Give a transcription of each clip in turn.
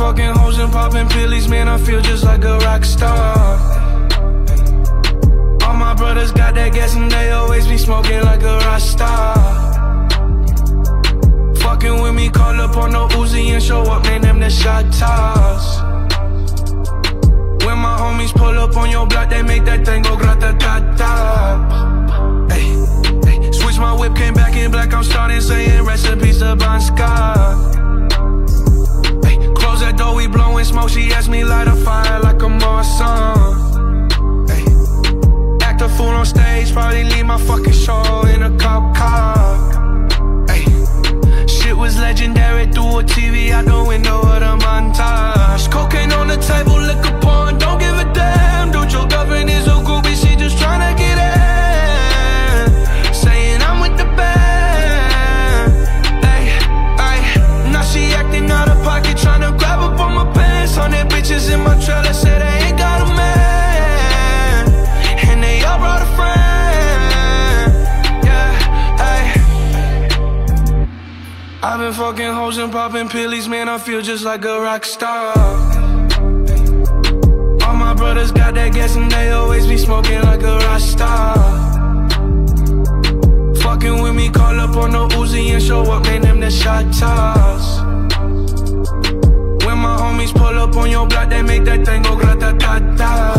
fucking hoes and popping pillies, man, I feel just like a rock star. All my brothers got that gas and they always be smoking like a Rasta. Fucking with me, call up on the Uzi and show up, man, them the shot toss. When my homies pull up on your block, they make that thing go grata-ta-ta. Ayy, ayy. Switch my whip, came back in black, I'm starting saying recipes to Bon Scott. Ayy, close that door, we blowing smoke, she asked me light a fire like a Marsan. Ayy, act a fool on stage, probably leave my fucking show in a cop car. Ayy, shit was legendary, through a TV out the window of the montage. Cocaine on the table, liquor pouring, don't give a damn. Dude, your girlfriend is a groupie, she just tryna get in. Saying I'm with the band. Ay, ay. Now she acting out of pocket, tryna grab up on my pants. 100 bitches in my trailer, said I ain't got a man. And they all brought a friend. Yeah, ay. I've been fucking hoes and popping pillies, man, I feel just like a rock star. My brothers got that gas and they always be smoking like a Rasta. Fucking with me, call up on the Uzi and show up, man, them the shot toss. When my homies pull up on your block, they make that thing go grata-ta-ta.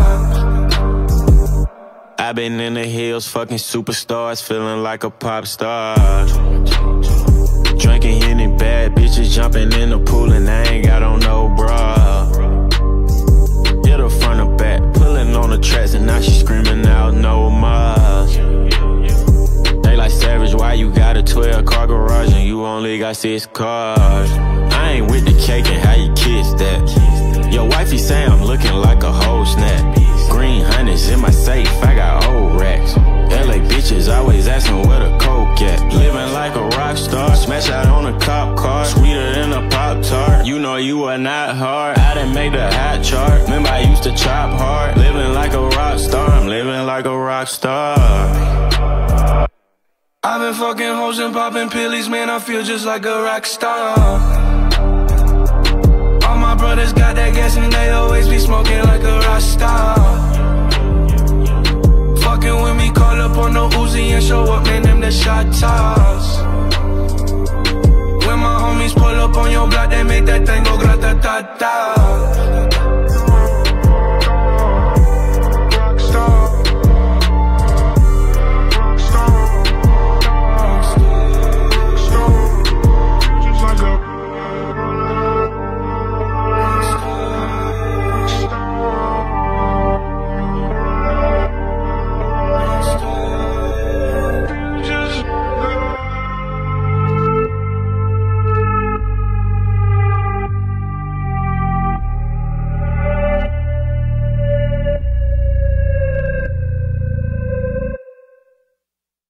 I've been in the hills, fucking superstars, feeling like a pop star. Drinking any bad bitches, jumping in the pool and I ain't got on no bra. The front or back, pulling on the tracks, and now she screaming out no more. They like savage, why you got a 12-car garage and you only got 6 cars? I ain't with the cake and how you kiss that. Your wifey say I'm looking like a whole snap. Green hundreds in my safe, I got old racks. LA bitches always asking where the coke at. Living like a rock star, smash out on a cop car, sweeter than a Pop Tart. You know you are not hard, I didn't make the hot chart. Remember I used to chop hard, living like a rock star. I'm living like a rock star. I've been fucking hoes and popping pillies, man, I feel just like a rock star. All my brothers got that gas and they always be smoking like a rock star. Fucking with me, call up on the Uzi and show up, man, them the shot toss. When my homies pull up on your block, they make that thing go grata-ta-ta.